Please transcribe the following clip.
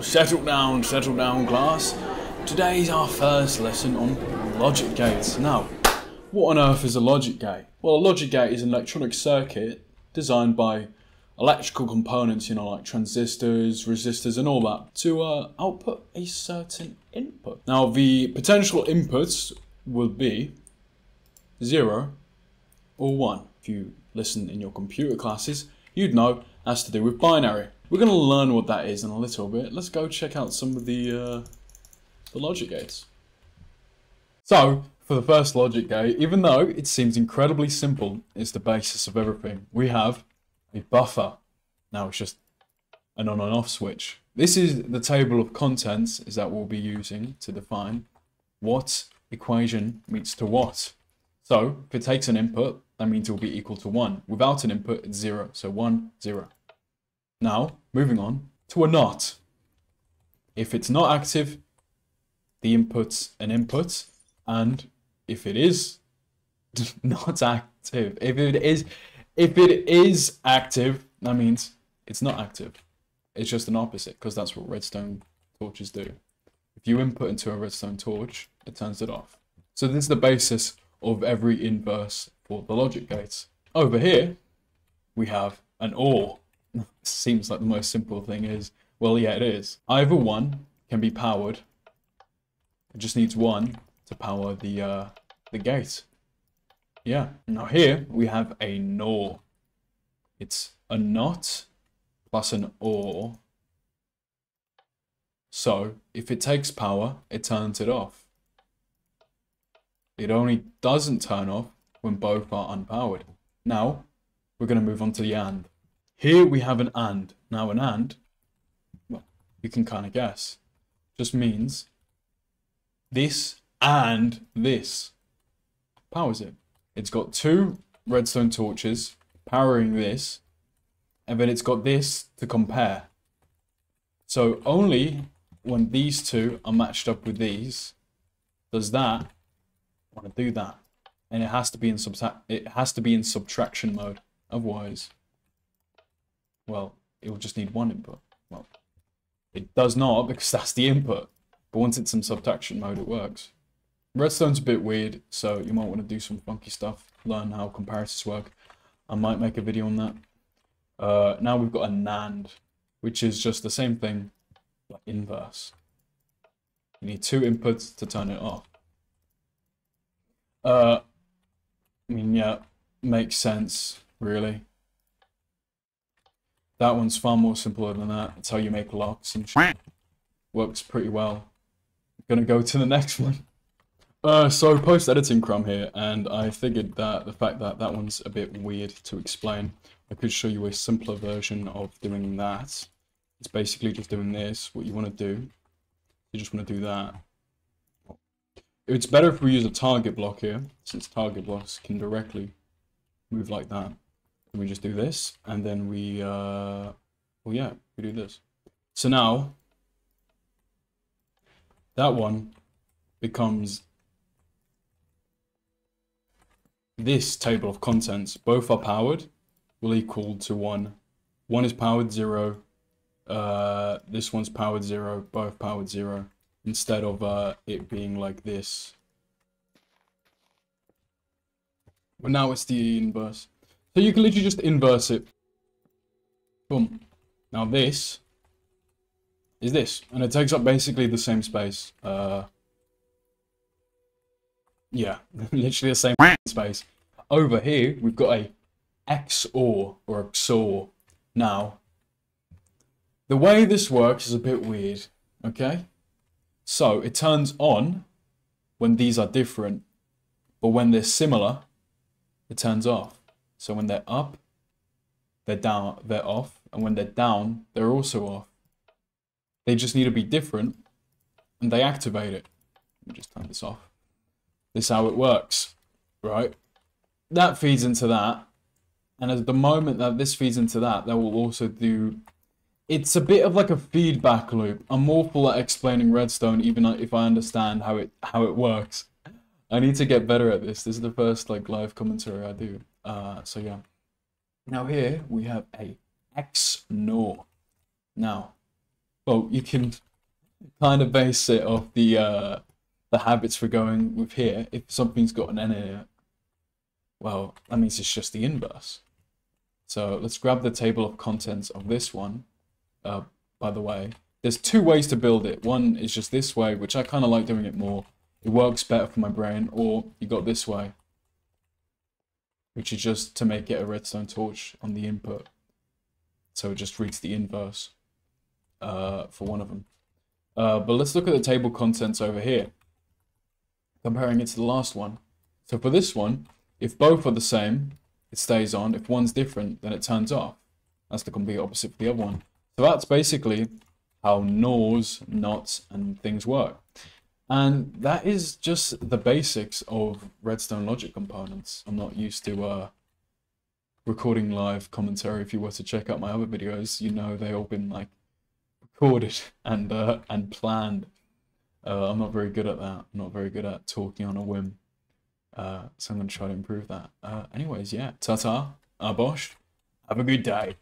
settle down class. Today's our first lesson on logic gates. Now, what on earth is a logic gate? Well, a logic gate is an electronic circuit designed by electrical components, you know, like transistors, resistors and all that, to output a certain input. Now, the potential inputs will be 0 or 1. If you listen in your computer classes, you'd know that's to do with binary. We're going to learn what that is in a little bit. Let's go check out some of the logic gates. So, for the first logic gate, even though it seems incredibly simple, it's the basis of everything. We have a buffer. Now it's just an on and off switch. This is the table of contents is that we'll be using to define what equation meets to what. So if it takes an input, that means it will be equal to 1. Without an input, it's 0. So 1, 0. Now, moving on to a not. If it's not active, the input's an input. And if it is not active, if it is active, that means it's not active. It's just an opposite, because that's what redstone torches do. If you input into a redstone torch, it turns it off. So this is the basis of every inverse for the logic gates. Over here, we have an OR. Seems like the most simple thing is, well, yeah, it is. Either one can be powered. It just needs one to power the gate. Yeah. Now here we have a NOR. It's a not plus an OR. So if it takes power, it turns it off. It only doesn't turn off when both are unpowered. Now, we're going to move on to the AND. Here we have an AND. Now an AND, well, you can kind of guess, just means this and this powers it. It's got two redstone torches powering this, and then it's got this to compare. So only when these two are matched up with these, does that want to do that. And it has to be in subtraction mode. Otherwise, well, it will just need one input. Well, it does not, because that's the input. But once it's in subtraction mode, it works. Redstone's a bit weird, so you might want to do some funky stuff. Learn how comparators work. I might make a video on that. Now we've got a NAND, which is just the same thing, like inverse. You need two inputs to turn it off. I mean, yeah, makes sense, really. That one's far more simpler than that. It's how you make locks and shit. Works pretty well. I'm gonna go to the next one. So post-editing crumb here, and I figured that the fact that that one's a bit weird to explain, I could show you a simpler version of doing that. It's basically just doing this. What you want to do, you just want to do that. It's better if we use a target block here, since target blocks can directly move like that. We just do this, and then we, well, yeah, we do this. So now, that one becomes this table of contents. Both are powered, will equal to 1. One is powered 0. This one's powered 0. Both powered 0. Instead of it being like this. But now it's the inverse. So you can literally just inverse it. Boom. Now this is this. And it takes up basically the same space. Yeah, literally the same space. Over here, we've got a XOR or XOR. Now, the way this works is a bit weird, okay? So it turns on when these are different, but when they're similar, it turns off. So when they're up, they're down, they're off, and when they're down, they're also off. They just need to be different, and they activate it. Let me just turn this off. This is how it works, right? That feeds into that, and at the moment that this feeds into that, that will also do. It's a bit of like a feedback loop. I'm awful at explaining redstone, even if I understand how it works. I need to get better at this. This is the first like live commentary I do. So yeah. Now here we have a XNOR. Now well, you can kind of base it off the habits we're going with here. If something's got an n in it, well, that means it's just the inverse. So let's grab the table of contents of this one. By the way, there's two ways to build it. One is just this way, which I kind of like doing it more. It works better for my brain. Or you got this way, which is just to make it a redstone torch on the input. So it just reads the inverse for one of them. But let's look at the table contents over here, comparing it to the last one. So for this one, if both are the same, it stays on. If one's different, then it turns off. That's the complete opposite for the other one. So that's basically how NORs, NOTs, and things work. And that is just the basics of redstone logic components. I'm not used to recording live commentary. If you were to check out my other videos, you know they've all been like recorded and planned. I'm not very good at that. I'm not very good at talking on a whim. So I'm going to try to improve that. Anyways, yeah, ta-ta, abosh, have a good day.